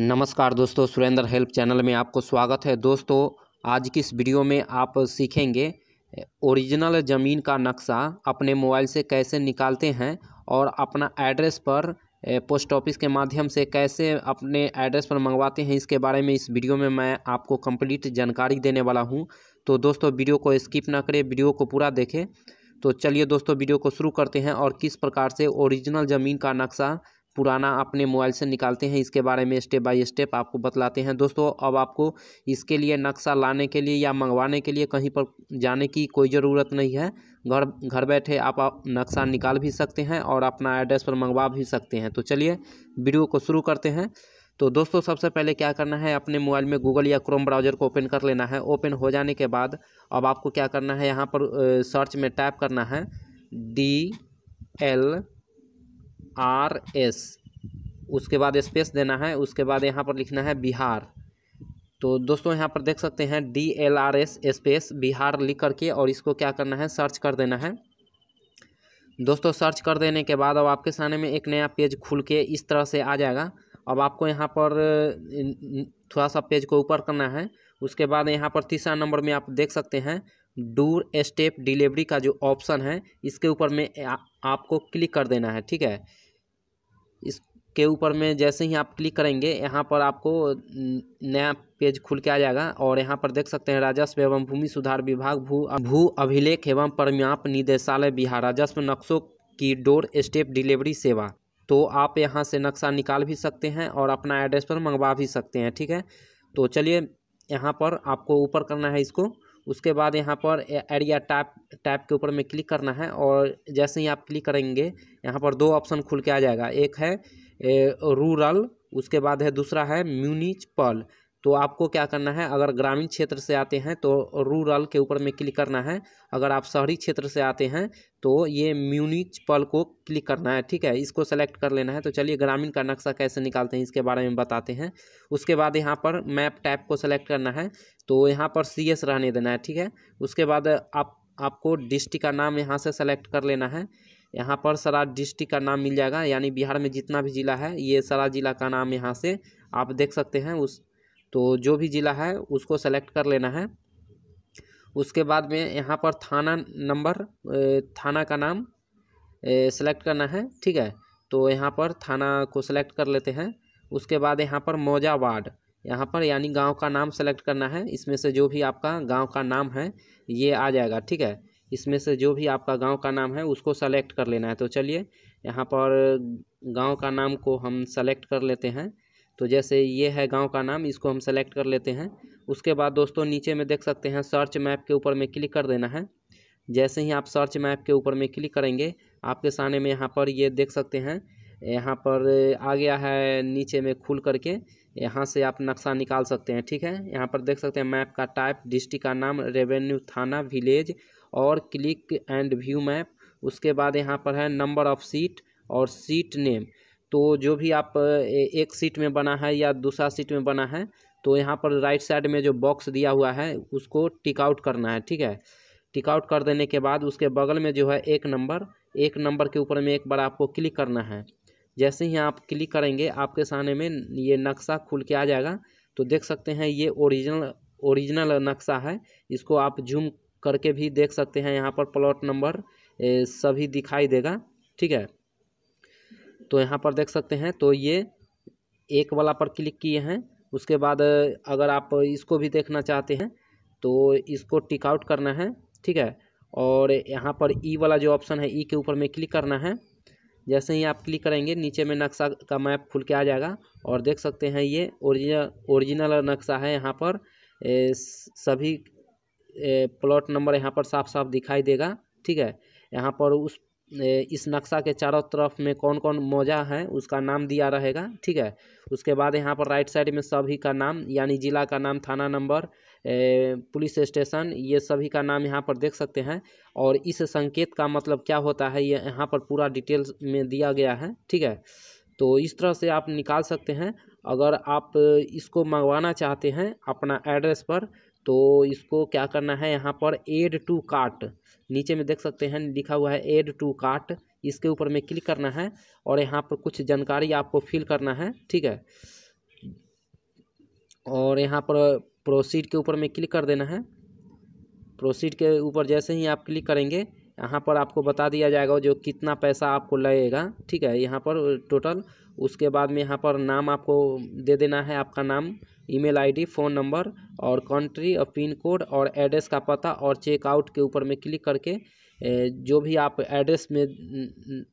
नमस्कार दोस्तों, Surendra help channel में आपको स्वागत है। दोस्तों, आज की इस वीडियो में आप सीखेंगे ओरिजिनल ज़मीन का नक्शा अपने मोबाइल से कैसे निकालते हैं और अपना एड्रेस पर पोस्ट ऑफिस के माध्यम से कैसे अपने एड्रेस पर मंगवाते हैं। इसके बारे में इस वीडियो में मैं आपको कंप्लीट जानकारी देने वाला हूँ। तो दोस्तों, वीडियो को स्किप ना करें, वीडियो को पूरा देखें। तो चलिए दोस्तों, वीडियो को शुरू करते हैं और किस प्रकार से ओरिजिनल ज़मीन का नक्शा पुराना अपने मोबाइल से निकालते हैं इसके बारे में स्टेप बाय स्टेप आपको बतलाते हैं। दोस्तों, अब आपको इसके लिए नक्शा लाने के लिए या मंगवाने के लिए कहीं पर जाने की कोई ज़रूरत नहीं है। घर बैठे आप नक्शा निकाल भी सकते हैं और अपना एड्रेस पर मंगवा भी सकते हैं। तो चलिए वीडियो को शुरू करते हैं। तो दोस्तों, सबसे पहले क्या करना है, अपने मोबाइल में गूगल या क्रोम ब्राउज़र को ओपन कर लेना है। ओपन हो जाने के बाद अब आपको क्या करना है, यहाँ पर सर्च में टैप करना है DLRS, उसके बाद स्पेस देना है, उसके बाद यहाँ पर लिखना है बिहार। तो दोस्तों, यहाँ पर देख सकते हैं DLRS स्पेस बिहार लिख करके और इसको क्या करना है, सर्च कर देना है। दोस्तों, सर्च कर देने के बाद अब आपके सामने में एक नया पेज खुल के इस तरह से आ जाएगा। अब आपको यहाँ पर थोड़ा सा पेज को ऊपर करना है। उसके बाद यहाँ पर तीसरा नंबर में आप देख सकते हैं डूर स्टेप डिलीवरी का जो ऑप्शन है इसके ऊपर में आपको क्लिक कर देना है। ठीक है, इसके ऊपर में जैसे ही आप क्लिक करेंगे यहाँ पर आपको नया पेज खुल के आ जाएगा और यहाँ पर देख सकते हैं राजस्व एवं भूमि सुधार विभाग भू अभिलेख एवं परिमाप निदेशालय बिहार राजस्व नक्शों की डोर स्टेप डिलीवरी सेवा। तो आप यहाँ से नक्शा निकाल भी सकते हैं और अपना एड्रेस पर मंगवा भी सकते हैं। ठीक है, तो चलिए यहाँ पर आपको ऊपर करना है इसको। उसके बाद यहाँ पर एरिया टैप के ऊपर में क्लिक करना है और जैसे ही आप क्लिक करेंगे यहाँ पर दो ऑप्शन खुल के आ जाएगा। एक है रूरल, उसके बाद है दूसरा है म्यूनिसिपल। तो आपको क्या करना है, अगर ग्रामीण क्षेत्र से आते हैं तो रूरल के ऊपर में क्लिक करना है, अगर आप शहरी क्षेत्र से आते हैं तो ये म्यूनिसिपल को क्लिक करना है। ठीक है, इसको सेलेक्ट कर लेना है। तो चलिए ग्रामीण का नक्शा कैसे निकालते हैं इसके बारे में बताते हैं। उसके बाद यहाँ पर मैप टैप को सेलेक्ट करना है, तो यहाँ पर CS रहने देना है। ठीक है, उसके बाद आपको डिस्ट्रिक्ट का नाम यहाँ से सेलेक्ट कर लेना है। यहाँ पर सारा डिस्ट्रिक्ट का नाम मिल जाएगा, यानी बिहार में जितना भी ज़िला है ये सारा ज़िला का नाम यहाँ से आप देख सकते हैं। तो जो भी ज़िला है उसको सेलेक्ट कर लेना है। उसके बाद में यहाँ पर थाना नंबर, थाना का नाम सेलेक्ट करना है। ठीक है, तो यहाँ पर थाना को सेलेक्ट कर लेते हैं। उसके बाद यहाँ पर मौजा वार्ड, यहाँ पर यानी गांव का नाम सेलेक्ट करना है। इसमें से जो भी आपका गांव का नाम है ये आ जाएगा। ठीक है, इसमें से जो भी आपका गांव का नाम है उसको सेलेक्ट कर लेना है। तो चलिए यहाँ पर गांव का नाम को हम सेलेक्ट कर लेते हैं। तो जैसे ये है गांव का नाम, इसको हम सेलेक्ट कर लेते हैं। उसके बाद दोस्तों, नीचे में देख सकते हैं सर्च मैप के ऊपर में क्लिक कर देना है। जैसे ही आप सर्च मैप के ऊपर में क्लिक करेंगे आपके सामने में यहाँ पर ये देख सकते हैं, यहाँ पर आ गया है नीचे में खुल करके, यहाँ से आप नक्शा निकाल सकते हैं। ठीक है, यहाँ पर देख सकते हैं मैप का टाइप, डिस्ट्रिक्ट का नाम, रेवेन्यू, थाना, विलेज और क्लिक एंड व्यू मैप। उसके बाद यहाँ पर है नंबर ऑफ सीट और सीट नेम। तो जो भी आप एक सीट में बना है या दूसरा सीट में बना है तो यहाँ पर राइट साइड में जो बॉक्स दिया हुआ है उसको टिक आउट करना है। ठीक है, टिक आउट कर देने के बाद उसके बगल में जो है एक नंबर के ऊपर में एक बार आपको क्लिक करना है। जैसे ही आप क्लिक करेंगे आपके सामने में ये नक्शा खुल के आ जाएगा। तो देख सकते हैं ये ओरिजिनल नक्शा है, इसको आप जूम करके भी देख सकते हैं। यहाँ पर प्लॉट नंबर सभी दिखाई देगा। ठीक है, तो यहाँ पर देख सकते हैं, तो ये एक वाला पर क्लिक किए हैं। उसके बाद अगर आप इसको भी देखना चाहते हैं तो इसको टिक आउट करना है। ठीक है, और यहाँ पर ई वाला जो ऑप्शन है ई के ऊपर में क्लिक करना है। जैसे ही आप क्लिक करेंगे नीचे में नक्शा का मैप खुल के आ जाएगा और देख सकते हैं ये ओरिजिनल नक्शा है। यहाँ पर सभी प्लॉट नंबर यहाँ पर साफ साफ दिखाई देगा। ठीक है, यहाँ पर इस नक्शा के चारों तरफ में कौन कौन मौजा है उसका नाम दिया रहेगा। ठीक है, उसके बाद यहाँ पर राइट साइड में सभी का नाम, यानी ज़िला का नाम, थाना नंबर, पुलिस स्टेशन, ये सभी का नाम यहाँ पर देख सकते हैं। और इस संकेत का मतलब क्या होता है ये यहाँ पर पूरा डिटेल्स में दिया गया है। ठीक है, तो इस तरह से आप निकाल सकते हैं। अगर आप इसको मंगवाना चाहते हैं अपना एड्रेस पर तो इसको क्या करना है, यहाँ पर एड टू कार्ट, नीचे में देख सकते हैं लिखा हुआ है एड टू कार्ट, इसके ऊपर में क्लिक करना है और यहाँ पर कुछ जानकारी आपको फिल करना है। ठीक है, और यहाँ पर प्रोसीड के ऊपर में क्लिक कर देना है। प्रोसीड के ऊपर जैसे ही आप क्लिक करेंगे यहाँ पर आपको बता दिया जाएगा जो कितना पैसा आपको लगेगा, ठीक है, यहाँ पर टोटल। उसके बाद में यहाँ पर नाम आपको दे देना है, आपका नाम, ईमेल आईडी, फ़ोन नंबर और कंट्री और पिन कोड और एड्रेस का पता, और चेकआउट के ऊपर में क्लिक करके जो भी आप एड्रेस में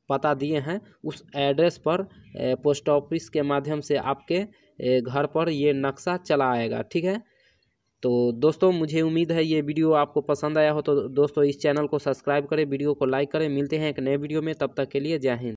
पता दिए हैं उस एड्रेस पर पोस्ट ऑफिस के माध्यम से आपके घर पर ये नक्शा चला आएगा, ठीक है। तो दोस्तों मुझे उम्मीद है ये वीडियो आपको पसंद आया हो, तो दोस्तों इस चैनल को सब्सक्राइब करें, वीडियो को लाइक करें। मिलते हैं एक नए वीडियो में, तब तक के लिए जय हिंद।